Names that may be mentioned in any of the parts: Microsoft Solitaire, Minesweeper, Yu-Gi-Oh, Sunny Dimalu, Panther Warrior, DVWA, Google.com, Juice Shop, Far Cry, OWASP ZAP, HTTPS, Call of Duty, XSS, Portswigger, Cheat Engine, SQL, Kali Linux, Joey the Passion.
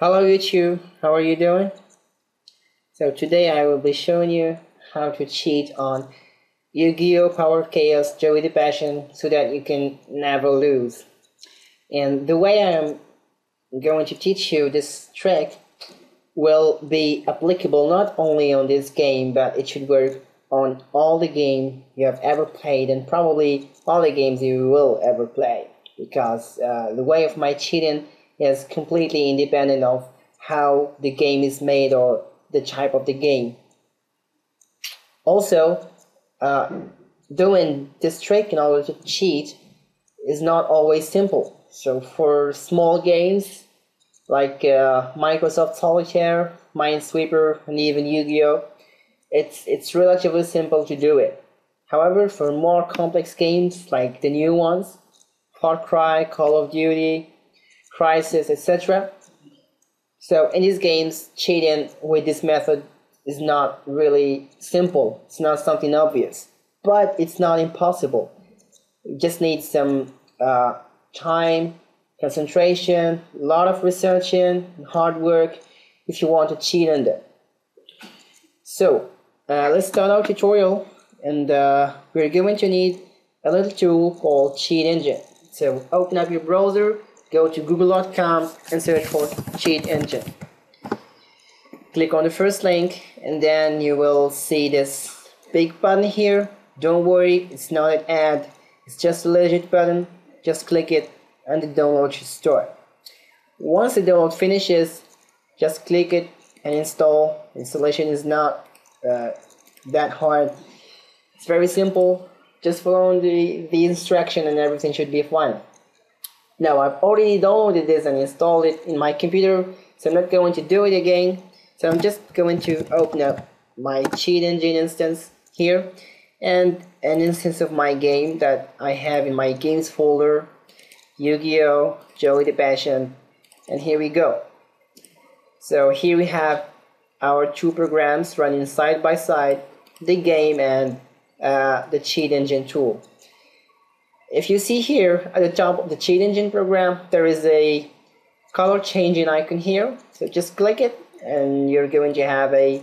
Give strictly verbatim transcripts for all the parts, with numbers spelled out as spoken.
Hello YouTube, how are you doing? So today I will be showing you how to cheat on Yu-Gi-Oh! Power of Chaos, Joey the Passion, so that you can never lose. And the way I'm going to teach you this trick will be applicable not only on this game, but it should work on all the game you have ever played and probably all the games you will ever play, because uh, the way of my cheating is completely independent of how the game is made or the type of the game. Also, uh, doing this trick in order to cheat is not always simple. So for small games like uh, Microsoft Solitaire, Minesweeper, and even Yu-Gi-Oh, it's, it's relatively simple to do it. However, for more complex games like the new ones, Far Cry, Call of Duty, Crisis, et cetera. So in these games, cheating with this method is not really simple. It's not something obvious, but it's not impossible. You just need some uh, time, concentration, a lot of researching, hard work if you want to cheat on them. So uh, let's start our tutorial, and uh, we're going to need a little tool called Cheat Engine. So open up your browser. Go to Google dot com and search for Cheat Engine. Click on the first link and then you will see this big button here. Don't worry, it's not an ad, it's just a legit button. Just click it and the download should start. Once the download finishes, just click it and install. Installation is not uh, that hard. It's very simple. Just follow the, the instruction and everything should be fine. Now, I've already downloaded this and installed it in my computer, so I'm not going to do it again. So I'm just going to open up my Cheat Engine instance here and an instance of my game that I have in my games folder, Yu-Gi-Oh! Joey the Passion, and here we go. So here we have our two programs running side by side, the game and uh, the Cheat Engine tool. If you see here at the top of the Cheat Engine program, there is a color changing icon here. So just click it and you're going to have a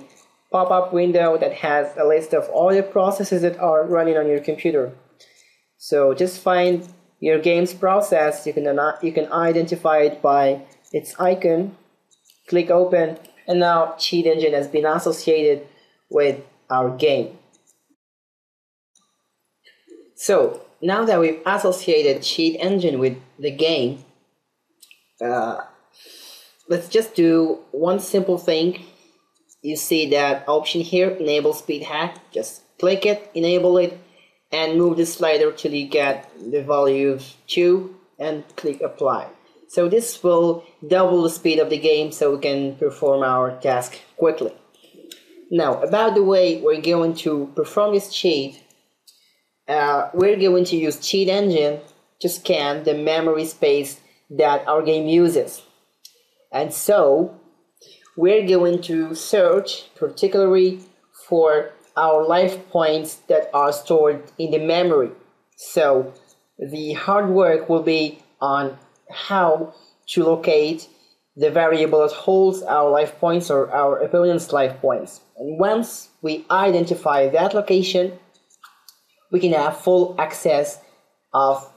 pop-up window that has a list of all the processes that are running on your computer. So just find your game's process. You can, you can identify it by its icon. Click open, and now Cheat Engine has been associated with our game. So now that we've associated Cheat Engine with the game, uh, let's just do one simple thing. You see that option here, enable speed hack. Just click it, enable it, and move the slider till you get the value of two and click apply. So this will double the speed of the game so we can perform our task quickly. Now, about the way we're going to perform this cheat. Uh, we're going to use Cheat Engine to scan the memory space that our game uses, and so we're going to search particularly for our life points that are stored in the memory. So the hard work will be on how to locate the variable that holds our life points or our opponent's life points, and once we identify that location, we can have full access of,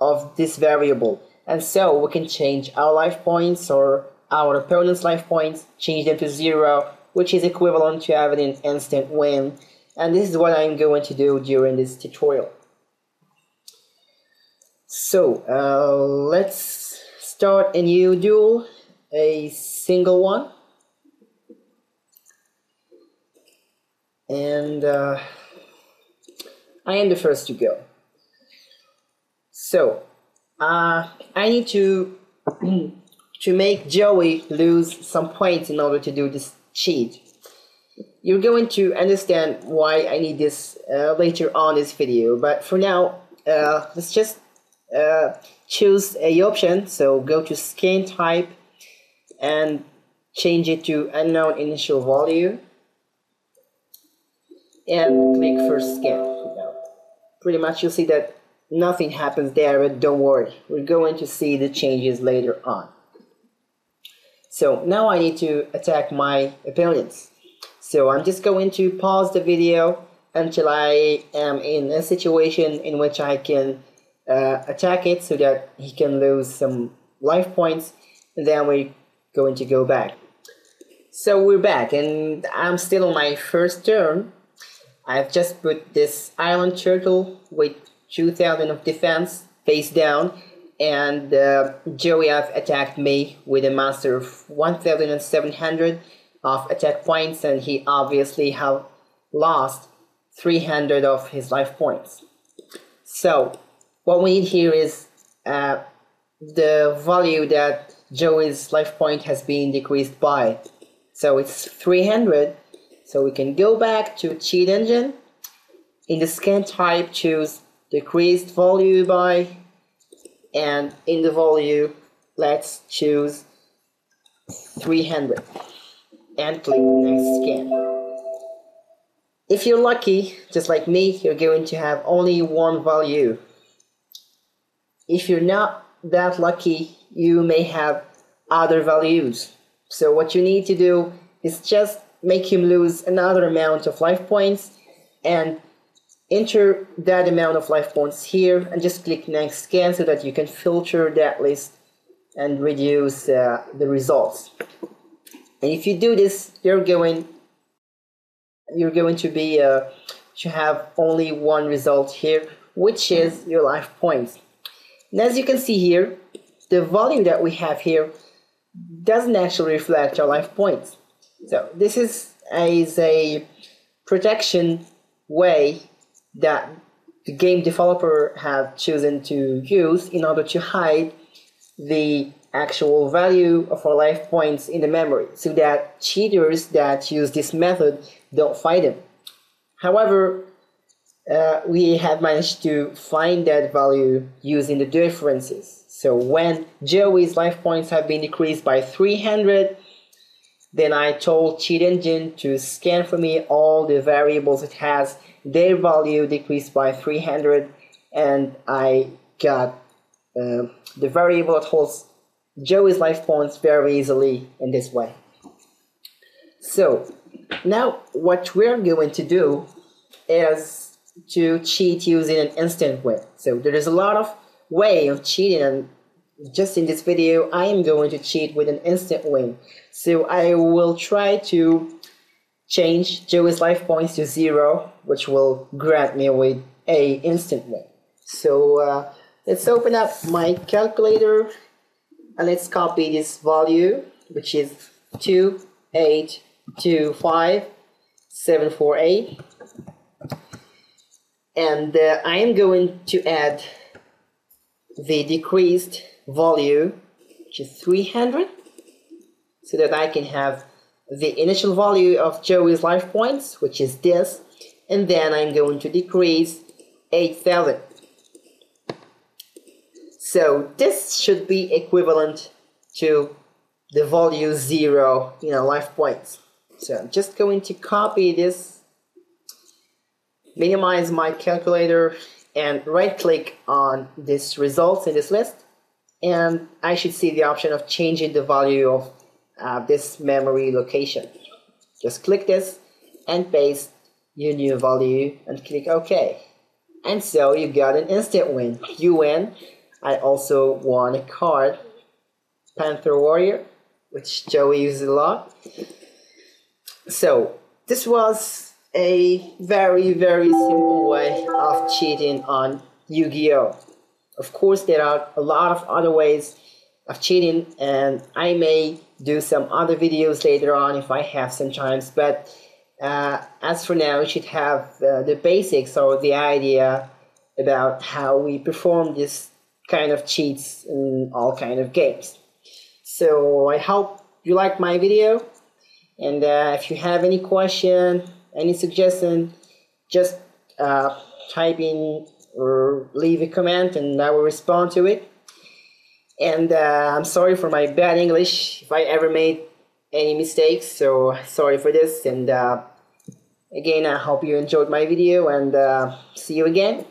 of this variable, and so we can change our life points or our opponent's life points, change them to zero, which is equivalent to having an instant win, and this is what I'm going to do during this tutorial. So uh, let's start a new duel, a single one, and uh, I am the first to go. So uh, I need to to make Joey lose some points in order to do this cheat. You're going to understand why I need this uh, later on this video, but for now uh, let's just uh, choose a option. So go to scan type and change it to unknown initial value and click first scan. Pretty much you'll see that nothing happens there, but don't worry, we're going to see the changes later on. So now I need to attack my opponents. So I'm just going to pause the video until I am in a situation in which I can uh, attack it so that he can lose some life points. And then we're going to go back. So we're back and I'm still on my first turn. I've just put this island turtle with two thousand of defense face down, and uh, Joey have attacked me with a master of one thousand seven hundred of attack points, and he obviously have lost three hundred of his life points. So what we need here is uh, the value that Joey's life point has been decreased by. So it's three hundred. So we can go back to Cheat Engine, in the scan type choose decreased value by, and in the value let's choose three hundred and click next scan. If you're lucky, just like me, you're going to have only one value. If you're not that lucky, you may have other values. So what you need to do is just make him lose another amount of life points and enter that amount of life points here and just click next scan so that you can filter that list and reduce uh, the results. And if you do this, you're going you're going to be uh, to have only one result here, which is your life points. And as you can see here, the value that we have here doesn't actually reflect our life points. So this is a, is a protection way that the game developer have chosen to use in order to hide the actual value of our life points in the memory, so that cheaters that use this method don't find them. However, uh, we have managed to find that value using the differences. So when Joey's life points have been decreased by three hundred, then I told Cheat Engine to scan for me all the variables it has, their value decreased by three hundred, and I got uh, the variable that holds Joey's life points very easily in this way. So now what we're going to do is to cheat using an instant win. So there is a lot of way of cheating, and just in this video I am going to cheat with an instant win. So I will try to change Joey's life points to zero, which will grant me with a instant win. So uh, let's open up my calculator and let's copy this value, which is two eight two five seven four eight, and uh, I am going to add the decreased value, which is three hundred, so that I can have the initial value of Joey's life points, which is this, and then I'm going to decrease eight thousand. So this should be equivalent to the value zero in our life points. So I'm just going to copy this, minimize my calculator, and right click on this results in this list, and I should see the option of changing the value of uh, this memory location. Just click this and paste your new value and click OK. And so you got an instant win. You win. I also won a card, Panther Warrior, which Joey uses a lot. So this was a very very simple way of cheating on Yu-Gi-Oh! Of course there are a lot of other ways of cheating, and I may do some other videos later on if I have some time, but uh, as for now we should have uh, the basics or the idea about how we perform this kind of cheats in all kind of games. So I hope you liked my video, and uh, if you have any question, any suggestion, just uh, type in or leave a comment and I will respond to it. And uh, I'm sorry for my bad English if I ever made any mistakes, so sorry for this. And uh, again, I hope you enjoyed my video, and uh, see you again.